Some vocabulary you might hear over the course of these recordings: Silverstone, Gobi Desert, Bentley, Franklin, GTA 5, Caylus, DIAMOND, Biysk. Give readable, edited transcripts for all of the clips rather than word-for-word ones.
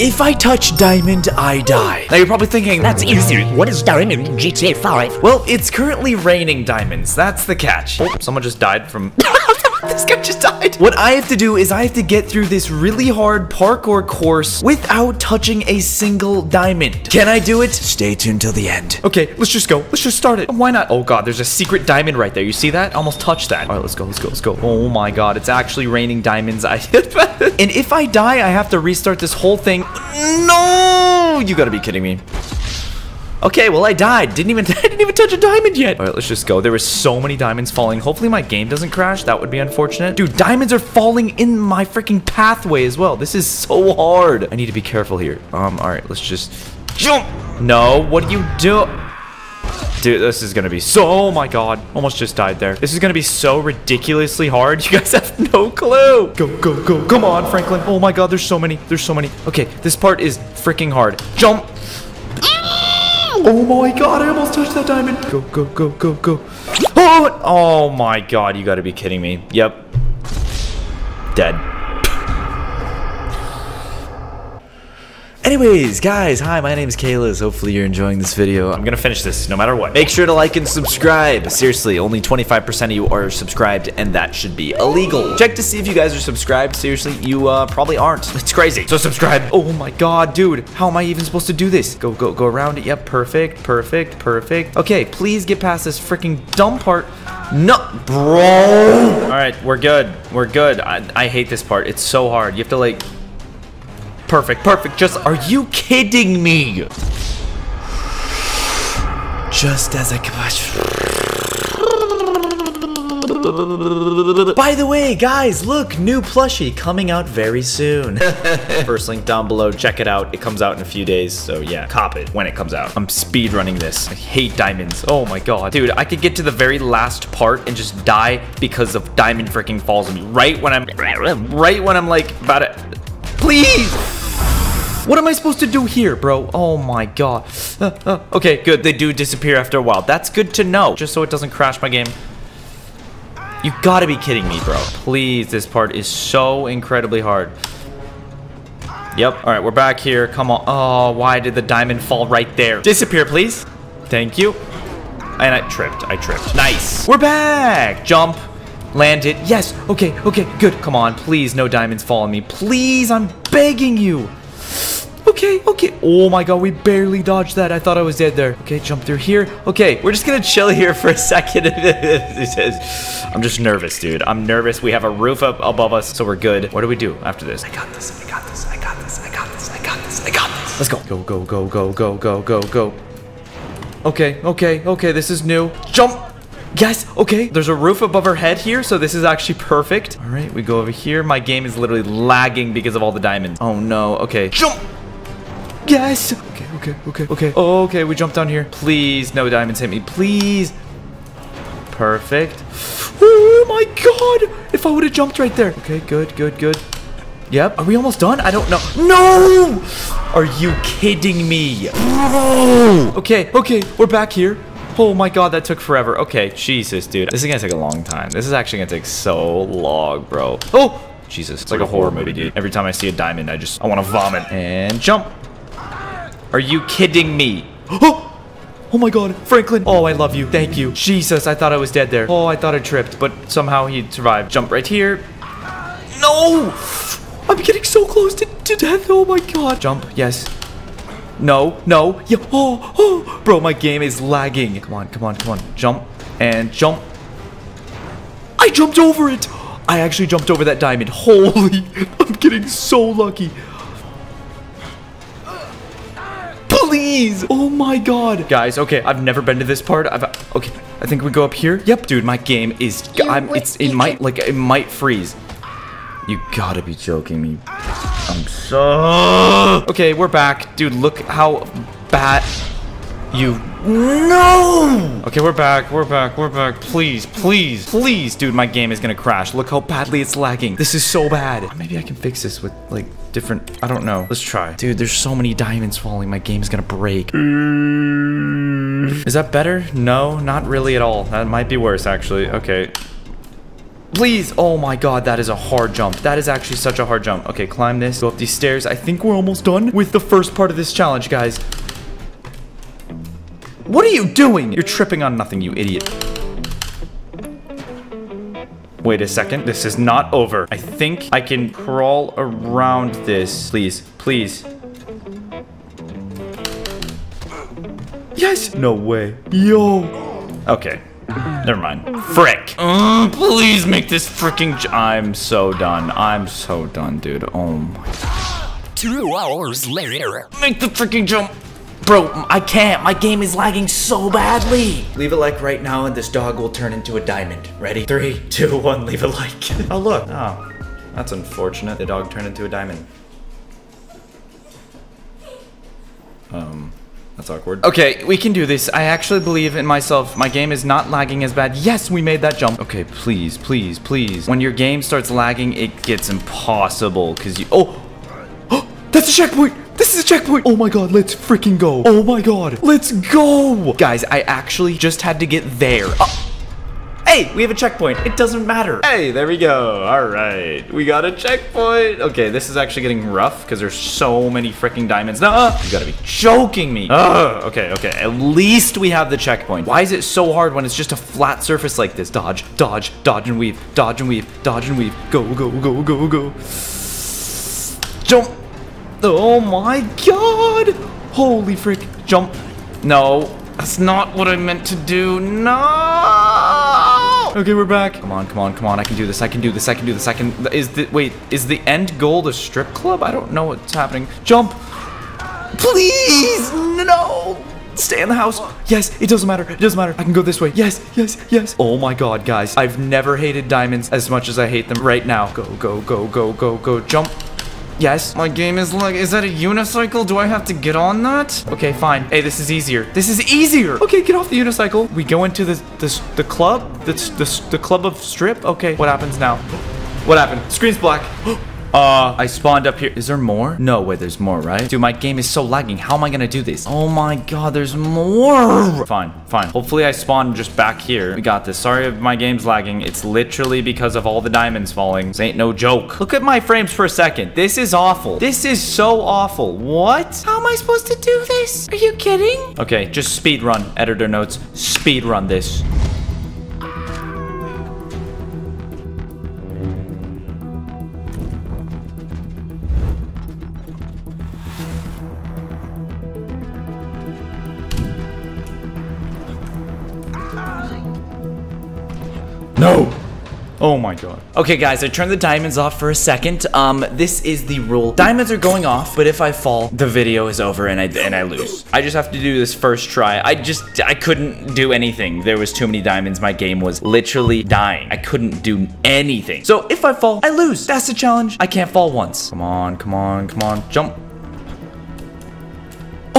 If I touch diamond, I die. Now you're probably thinking, that's easy. What is diamond in GTA 5? Well, it's currently raining diamonds. That's the catch. Oh, someone just died from... This guy just died. What I have to do is I have to get through this really hard parkour course without touching a single diamond. Can I do it? Stay tuned till the end. Okay, let's just go. Let's just start it. Why not? Oh god, there's a secret diamond right there. You see that? I almost touched that. All right, let's go, let's go, let's go. Oh my god, it's actually raining diamonds. And if I die, I have to restart this whole thing. No, you gotta be kidding me. Okay, well I died. I didn't even touch a diamond yet. All right, let's just go. There were so many diamonds falling. Hopefully my game doesn't crash. That would be unfortunate. Dude, diamonds are falling in my freaking pathway as well. This is so hard. I need to be careful here. All right, let's just jump. No, what do you do? Dude, this is gonna be so... Oh my god. Almost just died there. This is gonna be so ridiculously hard. You guys have no clue. Go, go, go. Come on, Franklin. Oh my god, there's so many. There's so many. Okay, this part is freaking hard. Jump. Oh my god, I almost touched that diamond. Go, go, go, go, go. Oh, oh my god, you gotta be kidding me. Yep. Dead. Anyways, guys, hi, my name is Caylus. Hopefully you're enjoying this video. I'm gonna finish this no matter what. Make sure to like and subscribe. Seriously, only 25% of you are subscribed, and that should be illegal. Check to see if you guys are subscribed. Seriously, you probably aren't. It's crazy. So subscribe. Oh my god, dude. How am I even supposed to do this? Go, go, go around it. Yep, perfect, perfect, perfect. Okay, please get past this freaking dumb part. No, bro. All right, we're good. We're good. I hate this part. It's so hard. You have to, like... Perfect, perfect. Just, are you kidding me? Just as I could. By the way, guys, look, new plushie coming out very soon. First link down below, check it out. It comes out in a few days, so yeah, cop it when it comes out. I'm speed running this. I hate diamonds. Oh my god. Dude, I could get to the very last part and just die because of diamond freaking falls on me. Right when I'm like about it. Please! What am I supposed to do here, bro? Oh my god. Okay, good. They do disappear after a while. That's good to know. Just so it doesn't crash my game. You gotta be kidding me, bro. Please, this part is so incredibly hard. Yep. All right, we're back here. Come on. Oh, why did the diamond fall right there? Disappear, please. Thank you. And I tripped. Nice. We're back. Jump. Land it. Yes. Okay. Okay. Good. Come on. Please. No diamonds fall on me. Please. I'm begging you. Okay. Okay. Oh my god. We barely dodged that. I thought I was dead there. Okay. Jump through here. Okay. We're just gonna chill here for a second. I'm just nervous, dude. I'm nervous. We have a roof up above us, so we're good. What do we do after this? I got this. I got this. I got this. I got this. I got this. I got this. Let's go. Go. Go. Go. Go. Go. Go. Go. Go. Okay. Okay. Okay. This is new. Jump. Yes, okay. There's a roof above her head here, so this is actually perfect. All right, we go over here. My game is literally lagging because of all the diamonds. Oh, no. Okay. Jump! Yes! Okay, okay, okay, okay. Oh, okay, we jump down here. Please, no diamonds hit me. Please. Perfect. Oh, my God! If I would have jumped right there. Okay, good, good, good. Yep. Are we almost done? I don't know. No! Are you kidding me? Bro! Okay, okay. We're back here. Oh my god, that took forever. Okay, Jesus, dude. This is gonna take a long time. This is actually gonna take so long, bro. Oh, Jesus. It's like a horror movie, dude. Every time I see a diamond, I want to vomit. And jump. Are you kidding me? Oh, oh my god, Franklin. Oh, I love you. Thank you. Jesus, I thought I was dead there. Oh, I thought I tripped, but somehow he survived. Jump right here. No! I'm getting so close to death. Oh my god. Jump, yes. No, no, yeah, oh, oh, bro, my game is lagging. Come on, come on, come on, jump, and jump. I jumped over it. I actually jumped over that diamond. Holy, I'm getting so lucky. Please, oh my god. Guys, okay, I've never been to this part. Okay, I think we go up here. Yep, dude, my game is, it might freeze. You gotta be joking me. I'm so... Okay, we're back. Dude, look how bad you... No! Okay, we're back. We're back. We're back. Please, please, please. Dude, my game is gonna crash. Look how badly it's lagging. This is so bad. Maybe I can fix this with, like, different... I don't know. Let's try. Dude, there's so many diamonds falling. My game's gonna break. Is that better? No, not really at all. That might be worse, actually. Okay. Please. Oh my god, that is a hard jump. That is actually such a hard jump. Okay, climb this. Go up these stairs. I think we're almost done with the first part of this challenge, guys. What are you doing? You're tripping on nothing, you idiot. Wait a second. This is not over. I think I can crawl around this. Please. Please. Yes! No way. Yo! Okay. Never mind. Frick. Please make this freaking I'm so done. I'm so done, dude. Oh my god. 2 hours later. Make the freaking jump. Bro, I can't. My game is lagging so badly. Leave a like right now and this dog will turn into a diamond. Ready? 3, 2, 1, leave a like. Oh, look. Oh, that's unfortunate. The dog turned into a diamond. That's awkward. Okay, we can do this. I actually believe in myself. My game is not lagging as bad. Yes, we made that jump. Okay, please, please, please. When your game starts lagging, it gets impossible because you... Oh! Oh! That's a checkpoint! This is a checkpoint! Oh my god, let's freaking go. Oh my god, let's go! Guys, I actually just had to get there. Hey, we have a checkpoint. It doesn't matter. Hey, there we go. All right. We got a checkpoint. Okay, this is actually getting rough because there's so many freaking diamonds. Nuh-uh. You gotta be joking me. Okay, okay. At least we have the checkpoint. Why is it so hard when it's just a flat surface like this? Dodge, dodge, dodge and weave, dodge and weave, dodge and weave. Go, go, go, go, go. Jump. Oh my god. Holy frick. Jump. No. That's not what I meant to do. No! Okay, we're back. Come on, come on, come on. I can do this. I can do this. I can do this. I can... Is the end goal the strip club? I don't know what's happening. Jump! Please! No! Stay in the house. Yes, it doesn't matter. It doesn't matter. I can go this way. Yes, yes, yes. Oh my god, guys. I've never hated diamonds as much as I hate them right now. Go, go, go, go, go, go. Jump. Yes. My game is like, is that a unicycle? Do I have to get on that? Okay, fine. Hey, this is easier. This is easier. Okay, get off the unicycle. We go into the club. The club of strip. Okay, what happens now? What happened? Screen's black. I spawned up here. Is there more? No way, there's more, right? Dude, my game is so lagging. How am I gonna do this? Oh my god, there's more. Fine, fine. Hopefully I spawn just back here. We got this. Sorry if my game's lagging. It's literally because of all the diamonds falling. This ain't no joke. Look at my frames per second. This is awful. This is so awful. What? How am I supposed to do this? Are you kidding? Okay, just speed run. Editor notes. Speed run this. No! Oh my god. Okay guys, I turned the diamonds off for a second. This is the rule. Diamonds are going off, but if I fall, the video is over and I lose. I just have to do this first try. I couldn't do anything. There was too many diamonds. My game was literally dying. I couldn't do anything. So if I fall, I lose. That's the challenge. I can't fall once. Come on, come on, come on. Jump.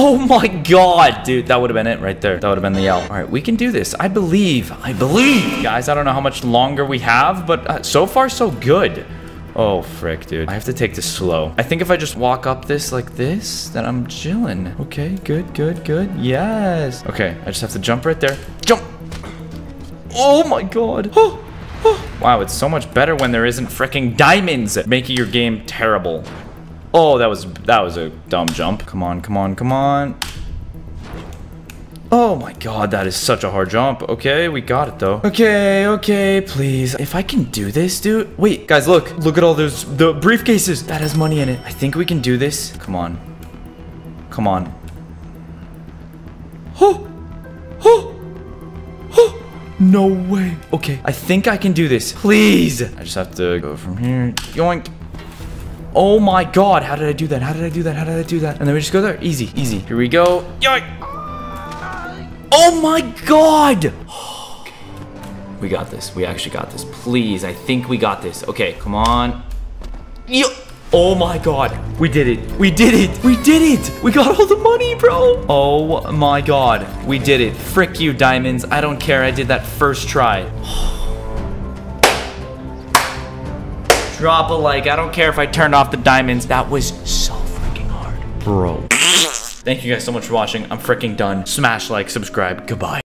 Oh my god, dude. That would have been it right there. That would have been the L. All right, we can do this. I believe. I believe. Guys, I don't know how much longer we have, but so far, so good. Oh, frick, dude. I have to take this slow. I think if I just walk up this like this, then I'm chilling. Okay, good, good, good. Yes. Okay, I just have to jump right there. Jump. Oh my god. Oh, oh. Wow, it's so much better when there isn't freaking diamonds making your game terrible. Oh, that was a dumb jump. Come on, come on, come on. Oh my god, that is such a hard jump. Okay, we got it though. Okay, okay, please. If I can do this, dude. Wait, guys, look. Look at all those the briefcases. That has money in it. I think we can do this. Come on. Come on. Oh! Oh! Oh! No way. Okay, I think I can do this. Please. I just have to go from here. Yoink. Oh my god, how did I do that? How did I do that? How did I do that? And then we just go there. Easy, easy. Here we go. Oh my god! We got this. We actually got this. Please, I think we got this. Okay, come on. Oh my god. We did it. We did it. We did it. We got all the money, bro. Oh my god. We did it. Frick you, diamonds. I don't care. I did that first try. Drop a like. I don't care if I turned off the diamonds. That was so freaking hard, bro. Thank you guys so much for watching. I'm freaking done. Smash like, subscribe. Goodbye.